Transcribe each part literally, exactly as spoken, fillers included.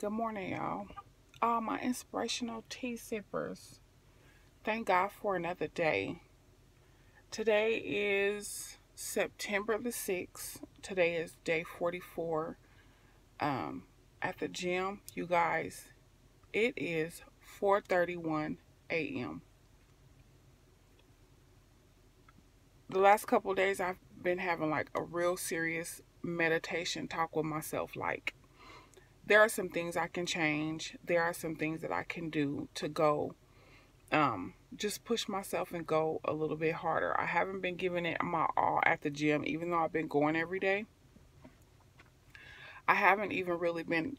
Good morning, y'all. All my inspirational tea sippers, thank God for another day. Today is September the sixth. Today is day forty-four um, at the gym. You guys, it is four thirty-one a m The last couple of days, I've been having like a real serious meditation talk with myself. Like, there are some things I can change. There are some things that I can do to go, um, just push myself and go a little bit harder. I haven't been giving it my all at the gym, even though I've been going every day. I haven't even really been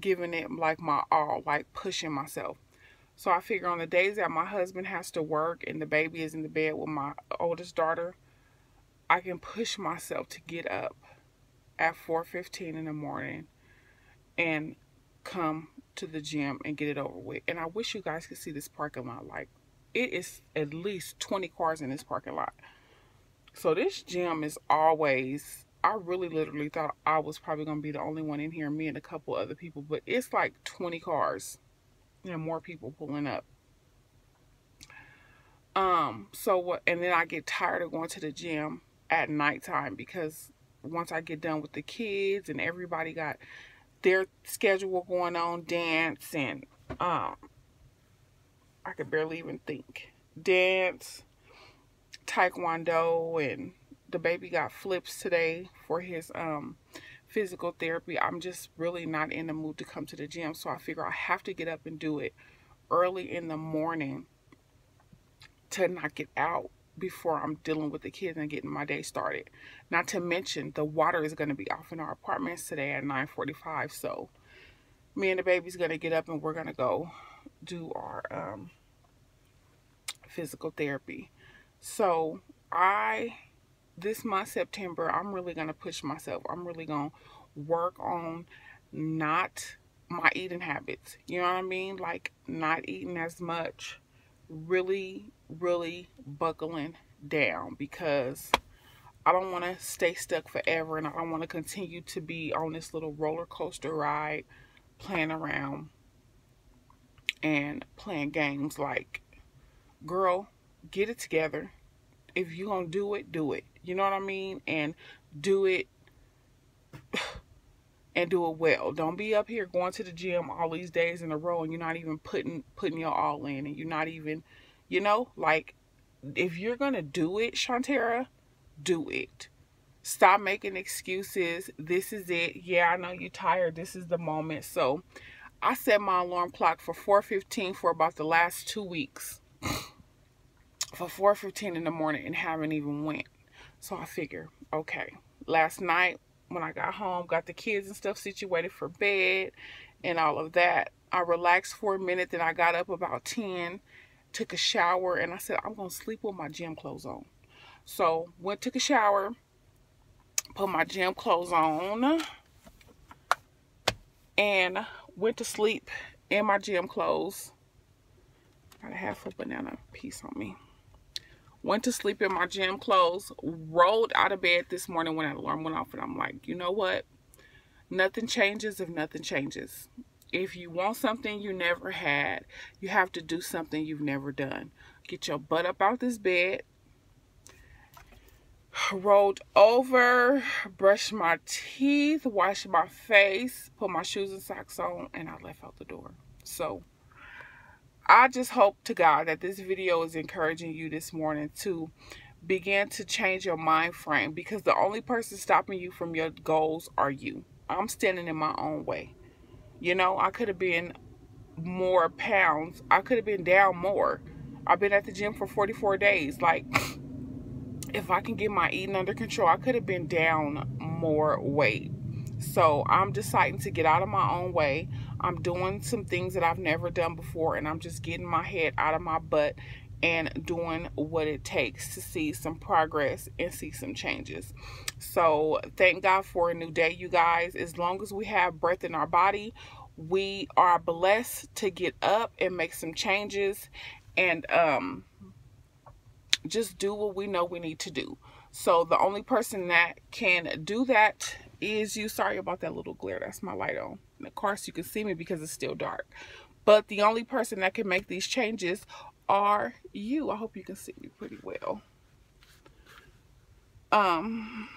giving it like my all, like pushing myself. So I figure on the days that my husband has to work and the baby is in the bed with my oldest daughter, I can push myself to get up at four fifteen in the morning and come to the gym and get it over with. And I wish you guys could see this parking lot. Like, it is at least twenty cars in this parking lot. So this gym is always, I really literally thought I was probably going to be the only one in here, me and a couple other people, but it's like twenty cars and more people pulling up. Um, so what, and then I get tired of going to the gym at nighttime because once I get done with the kids and everybody got their schedule going on, dance and um I could barely even think, dance, taekwondo, and the baby got flips today for his um physical therapy. I'm just really not in the mood to come to the gym, so I figure I have to get up and do it early in the morning to knock it out before I'm dealing with the kids and getting my day started. Not to mention, the water is going to be off in our apartments today at nine forty-five, so me and the baby's going to get up and we're going to go do our um, physical therapy. So I, this month, September, I'm really going to push myself. I'm really going to work on not my eating habits. You know what I mean? Like, not eating as much. Really, really buckling down, because I don't want to stay stuck forever and I don't want to continue to be on this little roller coaster ride, playing around and playing games. Like, girl, get it together. If you're going to do it, do it. You know what I mean? And do it and do it well. Don't be up here going to the gym all these days in a row and you're not even putting putting your all in, and you're not even, you know, like, if you're gonna do it, Shontera, do it. Stop making excuses. This is it. Yeah, I know you're tired. This is the moment. So I set my alarm clock for four fifteen for about the last two weeks. For four fifteen in the morning, and haven't even went. So I figure, okay, last night, when I got home, got the kids and stuff situated for bed and all of that, I relaxed for a minute. Then I got up about ten, took a shower, and I said, I'm going to sleep with my gym clothes on. So went, took a shower, put my gym clothes on, and went to sleep in my gym clothes. Got a half a banana piece on me. Went to sleep in my gym clothes, rolled out of bed this morning when that alarm went off, and I'm like, you know what? Nothing changes if nothing changes. If you want something you never had, you have to do something you've never done. Get your butt up out this bed, rolled over, brushed my teeth, washed my face, put my shoes and socks on, and I left out the door. So I just hope to God that this video is encouraging you this morning to begin to change your mind frame, because the only person stopping you from your goals are you. I'm standing in my own way. You know, I could have been more pounds. I could have been down more. I've been at the gym for forty-four days. Like, if I can get my eating under control, I could have been down more weight. So I'm deciding to get out of my own way. I'm doing some things that I've never done before, and I'm just getting my head out of my butt and doing what it takes to see some progress and see some changes. So thank God for a new day, you guys. As long as we have breath in our body, we are blessed to get up and make some changes and um, just do what we know we need to do. So the only person that can do that is you. Sorry about that little glare. That's my light on. of course you can see me because it's still dark. But the only person that can make these changes are you. I hope you can see me pretty well. Um,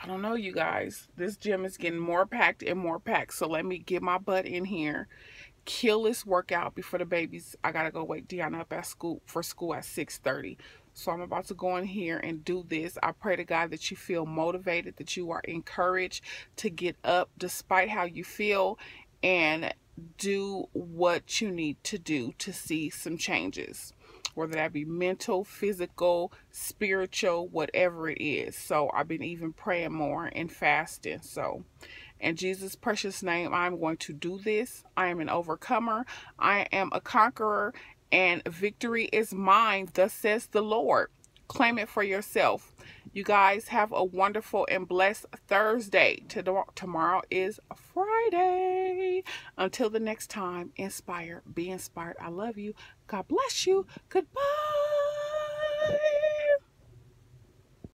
I don't know, you guys. This gym is getting more packed and more packed. So let me get my butt in here, kill this workout before the babies. I gotta go wake Deanna up at school for school at six thirty. So I'm about to go in here and do this. I pray to God that you feel motivated, that you are encouraged to get up despite how you feel and do what you need to do to see some changes, whether that be mental, physical, spiritual, whatever it is. So I've been even praying more and fasting. So in Jesus' precious name, I'm going to do this. I am an overcomer. I am a conqueror. And victory is mine, thus says the Lord. Claim it for yourself. You guys have a wonderful and blessed Thursday. Tomorrow is Friday. Until the next time, inspire, be inspired. I love you. God bless you. Goodbye.